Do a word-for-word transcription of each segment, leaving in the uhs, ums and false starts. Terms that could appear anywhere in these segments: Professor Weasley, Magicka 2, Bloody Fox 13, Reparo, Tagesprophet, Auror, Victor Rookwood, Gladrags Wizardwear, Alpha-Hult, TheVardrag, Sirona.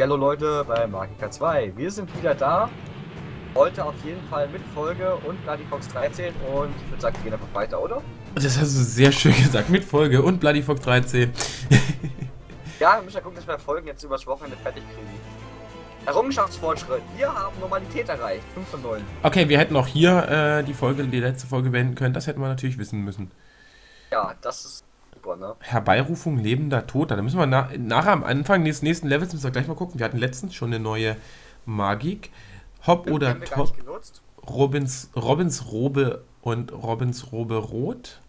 Hallo Leute bei Magicka zwei. Wir sind wieder da. Heute auf jeden Fall mit Folge und Bloody Fox dreizehn. Und ich würde sagen, wir gehen einfach weiter, oder? Das hast du sehr schön gesagt. Mit Folge und Bloody Fox dreizehn. Ja, wir müssen ja gucken, dass wir Folgen jetzt übers Wochenende fertig kriegen. Errungenschaftsfortschritt. Wir haben Normalität erreicht. fünf von neun. Okay, wir hätten auch hier äh, die Folge, die letzte Folge wenden können. Das hätten wir natürlich wissen müssen. Ja, das ist super, ne? Herbeirufung lebender Toter. Da müssen wir na nachher am Anfang des nächsten Levels müssen wir gleich mal gucken. Wir hatten letztens schon eine neue Magik. Hop Den oder Top. Robins, Robins Robe und Robins Robe Rot.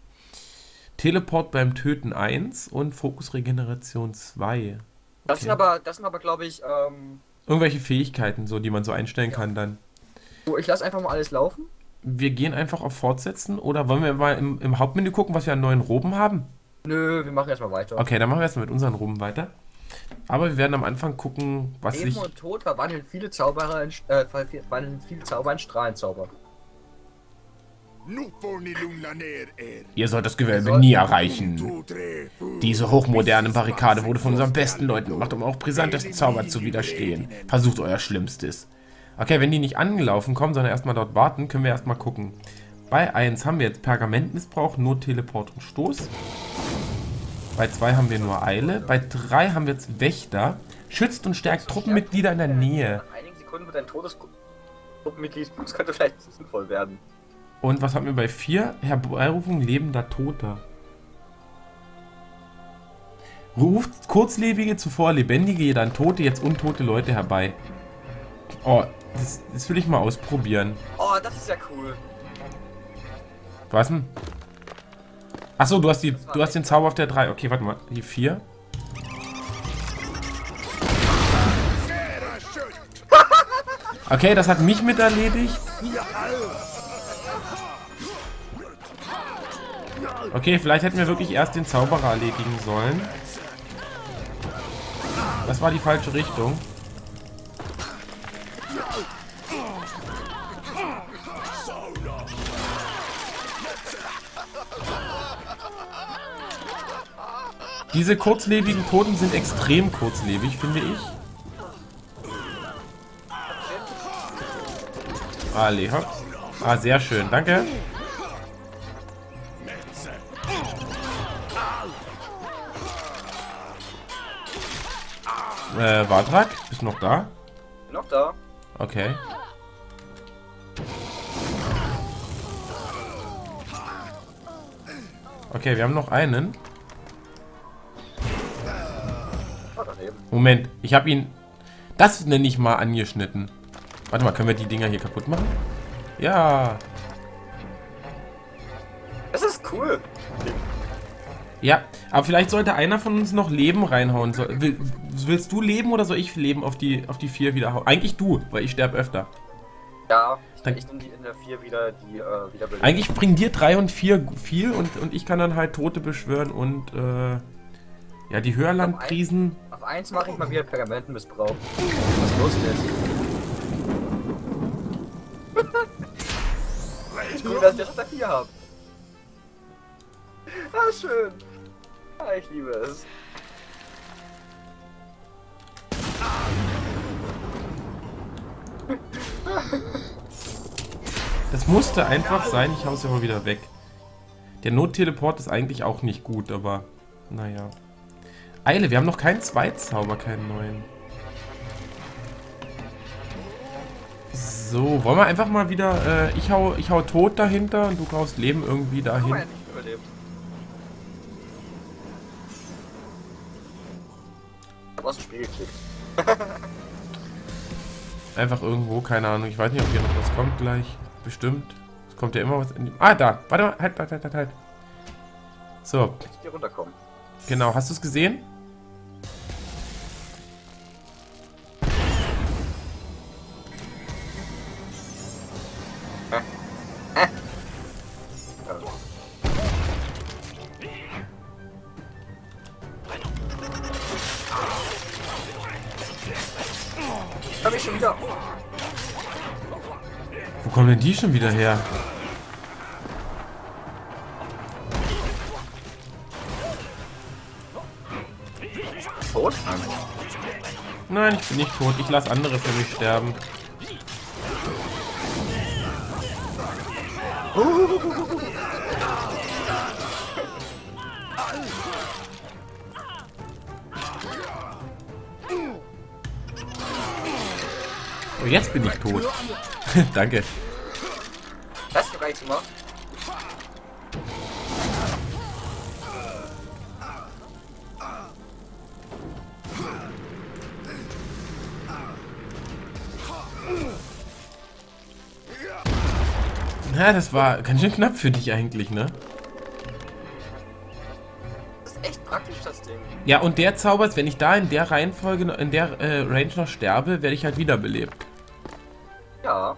Teleport beim Töten eins und Fokusregeneration zwei. Okay. Das sind aber, das sind aber glaube ich, ähm... irgendwelche Fähigkeiten, so, die man so einstellen ja. kann dann. So, ich lasse einfach mal alles laufen. Wir gehen einfach auf Fortsetzen oder wollen wir mal im, im Hauptmenü gucken, was wir an neuen Roben haben? Nö, wir machen erstmal weiter. Okay, dann machen wir erstmal mit unseren Roben weiter. Aber wir werden am Anfang gucken, was Leben sich... Leben und Tod verwandeln viele Zauberer in, äh, verwandeln viele Zauber in Strahlenzauber. Ihr sollt das Gewölbe nie erreichen. Diese hochmoderne Barrikade wurde von unseren besten Leuten gemacht, um auch brisantesten Zaubern zu widerstehen. Versucht euer Schlimmstes. Okay, wenn die nicht angelaufen kommen, sondern erstmal dort warten, können wir erstmal gucken. Bei eins haben wir jetzt Pergamentmissbrauch, Not, Teleport und Stoß. Bei zwei haben wir nur Eile. Bei drei haben wir jetzt Wächter. Schützt und stärkt Truppenmitglieder in der Nähe. Nach einigen Sekunden wird ein totes Truppenmitglied. Das könnte vielleicht sinnvoll werden. Und was haben wir bei vier? Herbeirufung lebender Toter. Ruft Kurzlebige zuvor Lebendige, dann Tote, jetzt untote Leute herbei. Oh, das, das will ich mal ausprobieren. Oh, das ist ja cool. Was denn? Achso, du hast die, du hast den Zauber auf der drei. Okay, warte mal. Die vier. Okay, das hat mich mit erledigt. Okay, vielleicht hätten wir wirklich erst den Zauberer erledigen sollen. Das war die falsche Richtung. Diese kurzlebigen Toten sind extrem kurzlebig, finde ich. Alle, hopp. Ah, sehr schön, danke. Äh, Vardrag, bist du noch da? Bin noch da. Okay. Okay, wir haben noch einen. Oh, Moment, ich habe ihn... Das nenne ich mal angeschnitten. Warte mal, können wir die Dinger hier kaputt machen? Ja. Das ist cool. Ja, aber vielleicht sollte einer von uns noch Leben reinhauen. So, will, willst du Leben oder soll ich Leben auf die auf die vier wieder hauen? Eigentlich du, weil ich sterbe öfter. Ja, ich, dann, ich nehme die in der vier wieder die äh, wieder beleben. Eigentlich bringen dir drei und vier viel und, und ich kann dann halt Tote beschwören und äh, ja, die Höherlandkrisen. Auf eins mache ich mal wieder Pergamentenmissbrauch. Was los ist? Gut, dass ich das auf der vier habe. Ah, schön. Ah, ich liebe es. Das musste einfach sein. Ich hau es ja mal wieder weg. Der Notteleport ist eigentlich auch nicht gut, aber naja. Eile, wir haben noch keinen Zweitzauber, keinen neuen. So, wollen wir einfach mal wieder... Äh, ich, hau, ich hau tot dahinter und du haust Leben irgendwie dahin. Aus dem Spiel geklickt. Einfach irgendwo, keine Ahnung. Ich weiß nicht, ob hier noch was kommt gleich. Bestimmt. Es kommt ja immer was in die... Ah, da! Warte mal! Halt, halt, halt, halt! So. Jetzt hier runterkommen. Genau, hast du es gesehen? Wo kommen denn die schon wieder her? Tot? Nein, ich bin nicht tot. Ich lasse andere für mich sterben. Oh, jetzt bin ich tot. Danke. Das hast du recht gemacht. Ja, das war ganz schön knapp für dich eigentlich, ne? Das ist echt praktisch, das Ding. Ja, und der Zauber ist, wenn ich da in der Reihenfolge, in der äh, Range noch sterbe, werde ich halt wiederbelebt. Ja.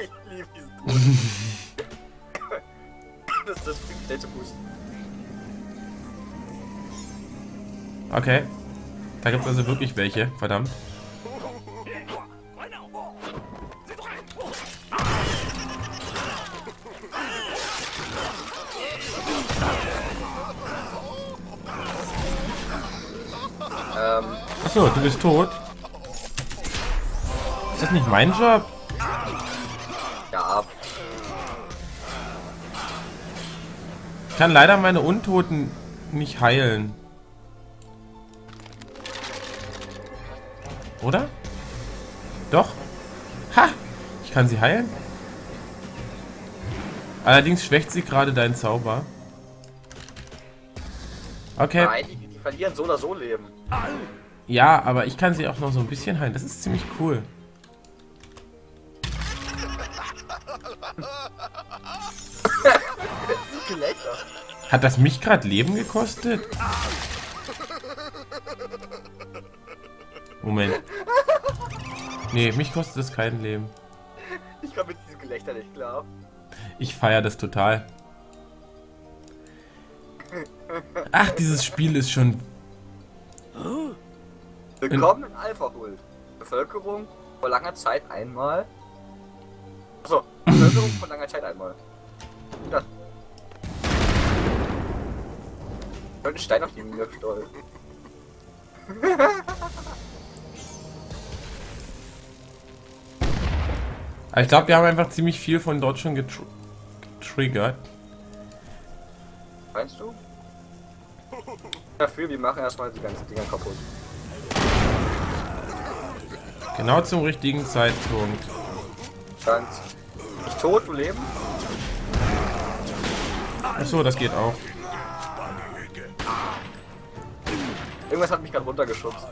Ich liebe diesen Boost. Das ist das komplette Boost. Okay. Da gibt es also wirklich welche, verdammt. Achso, du bist tot. Ist das nicht mein Job? Ja. Ich kann leider meine Untoten nicht heilen. Oder? Doch. Ha! Ich kann sie heilen. Allerdings schwächt sie gerade deinen Zauber. Okay. Ja, einige, die verlieren so oder so Leben. Ja, aber ich kann sie auch noch so ein bisschen heilen. Das ist ziemlich cool. Hat das mich gerade Leben gekostet? Moment. Nee, mich kostet es kein Leben. Ich komme mit diesem Gelächter nicht klar. Ich feiere das total. Ach, dieses Spiel ist schon... Willkommen in Alpha-Hult. Bevölkerung vor langer Zeit einmal... Achso, Bevölkerung vor langer Zeit einmal. Ja. Ich wollte einen Stein auf die Mühle stollen. Ich glaube, wir haben einfach ziemlich viel von dort schon getr getriggert. Meinst du? Dafür, wir machen erstmal die ganzen Dinger kaputt. Genau zum richtigen Zeitpunkt. Ganz. Nicht tot, du Leben? Achso, das geht auch. Irgendwas hat mich gerade runtergeschubst.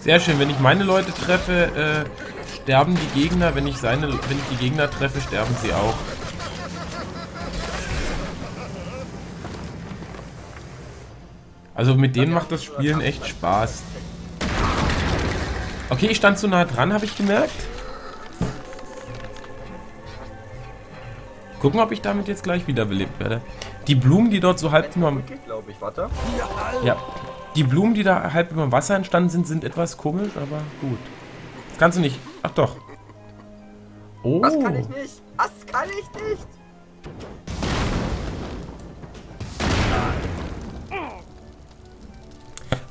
Sehr schön, wenn ich meine Leute treffe, äh, sterben die Gegner, wenn ich seine, wenn ich die Gegner treffe, sterben sie auch. Also mit denen macht das Spielen echt Spaß. Okay, ich stand zu nah dran, habe ich gemerkt. Gucken, ob ich damit jetzt gleich wiederbelebt werde. Die Blumen, die dort so halb über dem Wasser entstanden sind, die Blumen, die da halb über dem Wasser entstanden sind, sind etwas komisch, aber gut. Das kannst du nicht. Ach doch. Oh. Das kann ich nicht. Das kann ich nicht.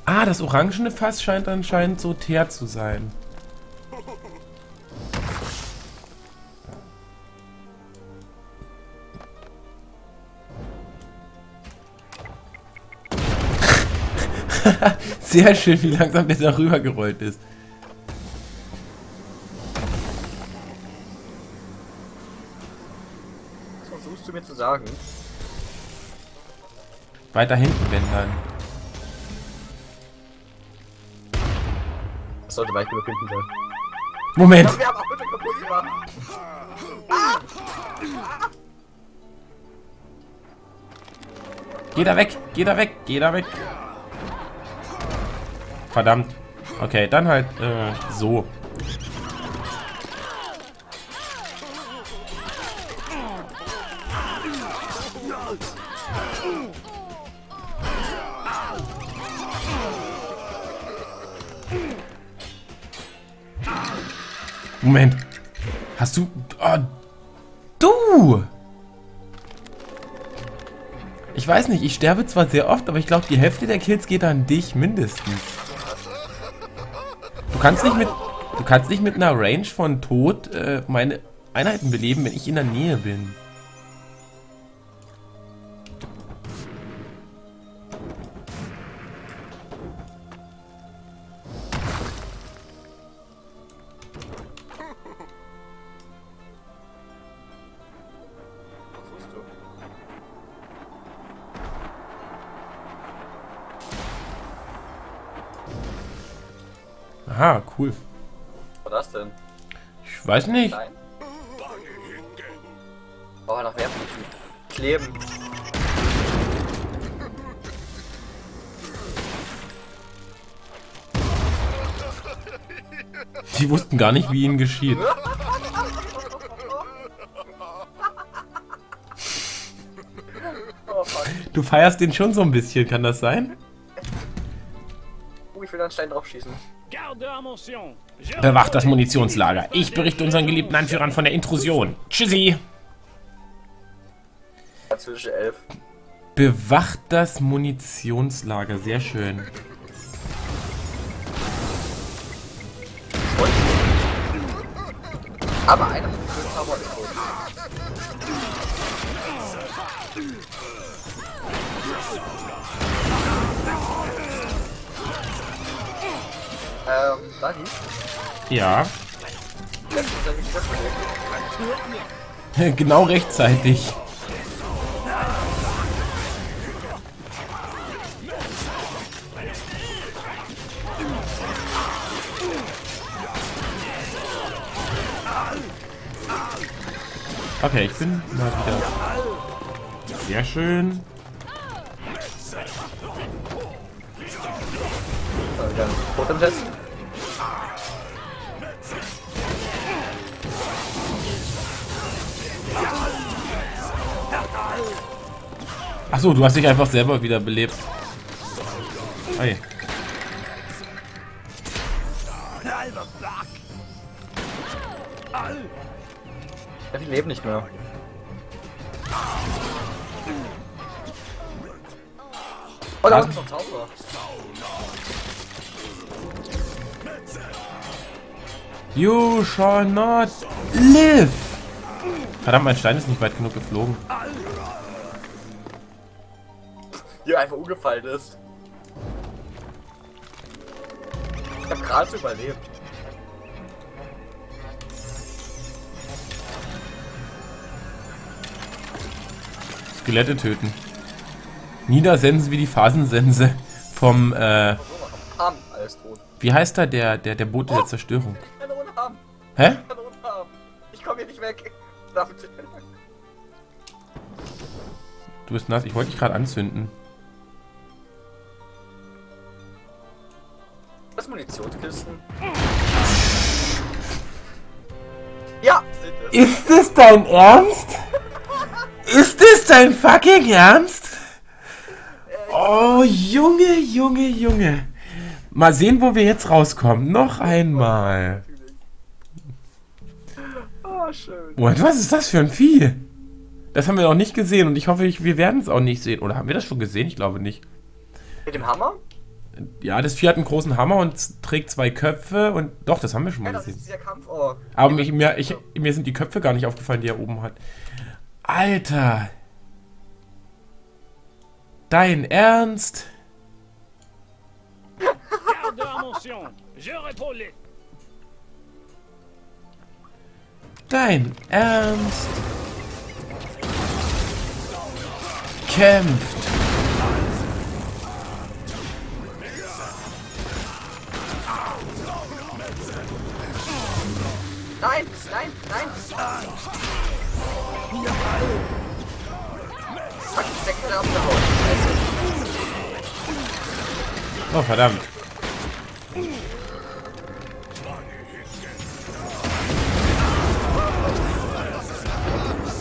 Ah, das orangene Fass scheint anscheinend so teer zu sein. Sehr schön, wie langsam der da rübergerollt ist. Was versuchst du mir zu sagen? Weiter hinten wenden. Das sollte weit genug hinten sein. Moment! Ich glaub, wir haben auch wieder kaputt gemacht. Ah! Ah! Geh da weg! Geh da weg! Geh da weg! Verdammt. Okay, dann halt äh, so. Moment. Hast du... Oh, du! Ich weiß nicht, ich sterbe zwar sehr oft, aber ich glaube, die Hälfte der Kills geht an dich mindestens. Du kannst nicht mit... Du kannst nicht mit einer Range von Tod äh, meine Einheiten beleben, wenn ich in der Nähe bin. Aha, cool. Was war das denn? Ich weiß nicht. Nein. Oh, nach werfen müssen. Kleben. Die wussten gar nicht, wie ihnen geschieht. Du feierst den schon so ein bisschen, kann das sein? Uh, ich will da einen Stein drauf schießen. Bewacht das Munitionslager. Ich berichte unseren geliebten Anführern von der Intrusion. Tschüssi! Französische Elf. Bewacht das Munitionslager. Sehr schön. Aber einer von den Zauber ist tot. Ähm, Dani? Ja? Genau rechtzeitig. Okay, ich bin mal wieder. Sehr schön. Achso, du hast dich einfach selber wieder belebt. Hey. Ich lebe nicht mehr. Oh, da ist noch ein Zauberer. You shall not live! Verdammt, mein Stein ist nicht weit genug geflogen. Hier einfach umgefallen ist. Ich hab gerade überlebt. Skelette töten. Niedersensen wie die Phasensense vom, äh... Wie heißt da der, der, der Bote der Zerstörung? Hä? Ich komme hier nicht weg. Du bist nass. Ich wollte dich gerade anzünden. Das Munitionskisten. Ja! Ist das dein Ernst? Ist das dein fucking Ernst? Oh, Junge, Junge, Junge. Mal sehen, wo wir jetzt rauskommen. Noch einmal. Oh, schön. Moment, was ist das für ein Vieh? Das haben wir noch nicht gesehen und ich hoffe, ich, wir werden es auch nicht sehen. Oder haben wir das schon gesehen? Ich glaube nicht. Mit dem Hammer? Ja, das Vieh hat einen großen Hammer und trägt zwei Köpfe und... Doch, das haben wir schon mal ja, gesehen. Das ist dieser Kampf, oh. Aber mich, mir, ich, mir sind die Köpfe gar nicht aufgefallen, die er oben hat. Alter! Dein Ernst? Dein Ernst? Kämpft! Nein, nein, nein! Oh, verdammt!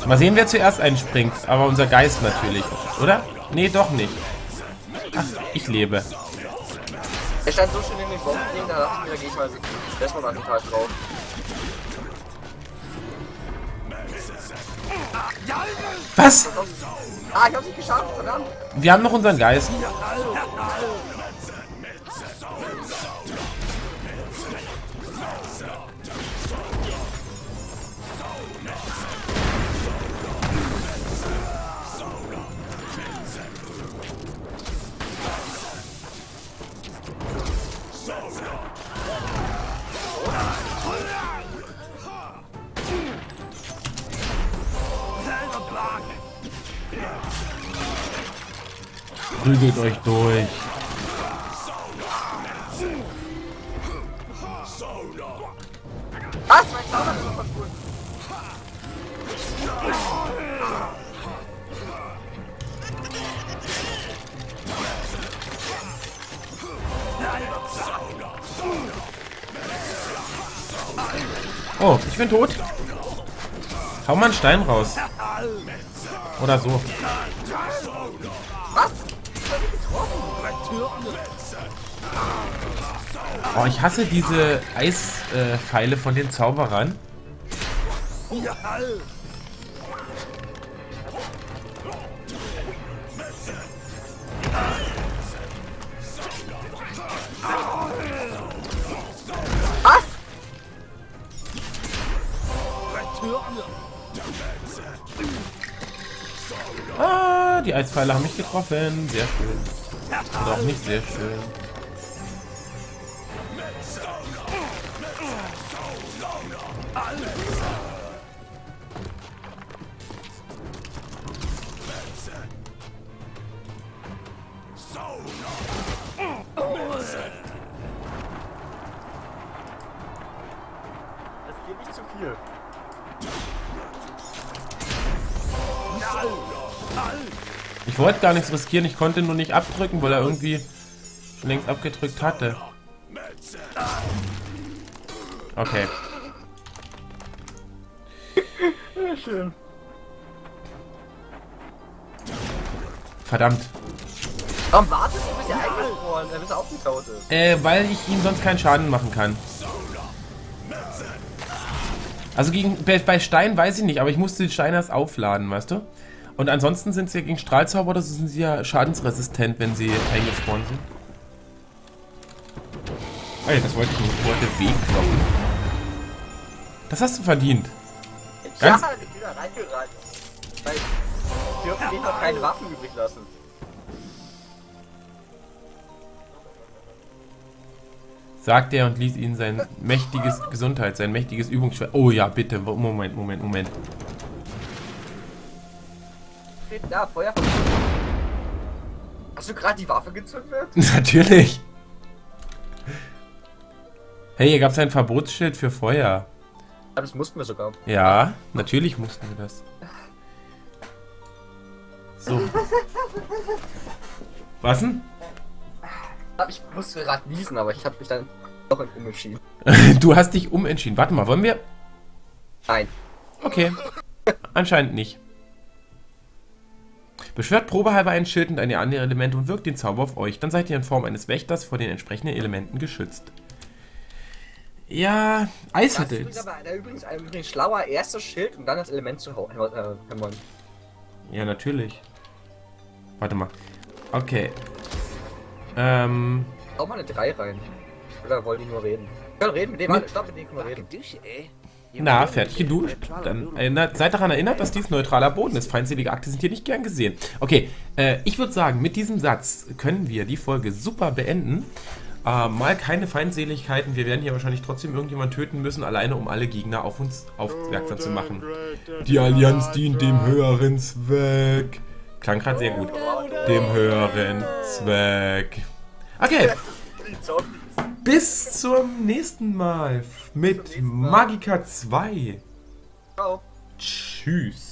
Mal sehen, wer zuerst einspringt, aber unser Geist natürlich, oder? Nee, doch nicht. Ach, ich lebe. Er stand so schön in den Bomben, da dachte ich mir, da gehe ich mal erstmal mal total drauf. Was? Ah, ich hab's nicht geschafft, verdammt. Wir haben noch unseren Geist. Prügelt euch durch. Was? Mein Zauber ist super cool. Oh, ich bin tot. Hau mal einen Stein raus. Oder so. Was? Oh, ich hasse diese Eispfeile von den Zauberern. Was? Ah, die Eispfeile haben mich getroffen. Sehr schön. Oder auch nicht sehr schön. Es geht nicht zu viel. Ich wollte gar nichts riskieren, ich konnte nur nicht abdrücken, weil er irgendwie schon längst abgedrückt hatte. Okay. Ja, schön. Verdammt. Warum wartest du, bis er eingefroren, bis er aufgetaut ist? Äh, weil ich ihm sonst keinen Schaden machen kann. Also gegen, bei Stein weiß ich nicht, aber ich musste den Stein erst aufladen, weißt du? Und ansonsten sind sie gegen Strahlzauber, das sind sie ja schadensresistent, wenn sie eingefroren sind. Oh ja, das wollte ich nicht. Ich wollte wegkloppen. Das hast du verdient. Ganz ja, ich bin da reingerannt. Weil ich dürfen denen noch keine Waffen übrig lassen. Sagt er und ließ ihnen sein mächtiges Gesundheit, sein mächtiges Übungsschwert. Oh ja, bitte. Moment, Moment, Moment. Da, Feuer. Hast du gerade die Waffe gezündet? Natürlich. Hey, hier gab es ein Verbotsschild für Feuer. Aber das mussten wir sogar. Ja, natürlich mussten wir das. So. Was denn? Ich musste gerade niesen, aber ich habe mich dann doch umentschieden. Du hast dich umentschieden. Warte mal, wollen wir? Nein. Okay. Anscheinend nicht. Beschwört probehalber ein Schild und eine andere Elemente und wirkt den Zauber auf euch. Dann seid ihr in Form eines Wächters vor den entsprechenden Elementen geschützt. Ja, Eis hatte es. Da übrigens ein übrigens schlauer erstes Schild und dann das Element zu hauen. Äh, ja, natürlich. Warte mal. Okay. Ähm. Hau mal eine drei rein. Oder wollte ich nur reden? Ich kann reden mit dem. Stopp, mit dem können wir reden. Na, fertig geduscht. Dann erinnert, seid daran erinnert, dass dies neutraler Boden ist. Feindselige Akte sind hier nicht gern gesehen. Okay, äh, ich würde sagen, mit diesem Satz können wir die Folge super beenden. Äh, mal keine Feindseligkeiten. Wir werden hier wahrscheinlich trotzdem irgendjemanden töten müssen, alleine um alle Gegner auf uns aufmerksam zu machen. Die Allianz dient dem höheren Zweck. Klang gerade sehr gut. Dem höheren Zweck. Okay. Bis zum nächsten Mal mit Magicka zwei. Ciao. Tschüss.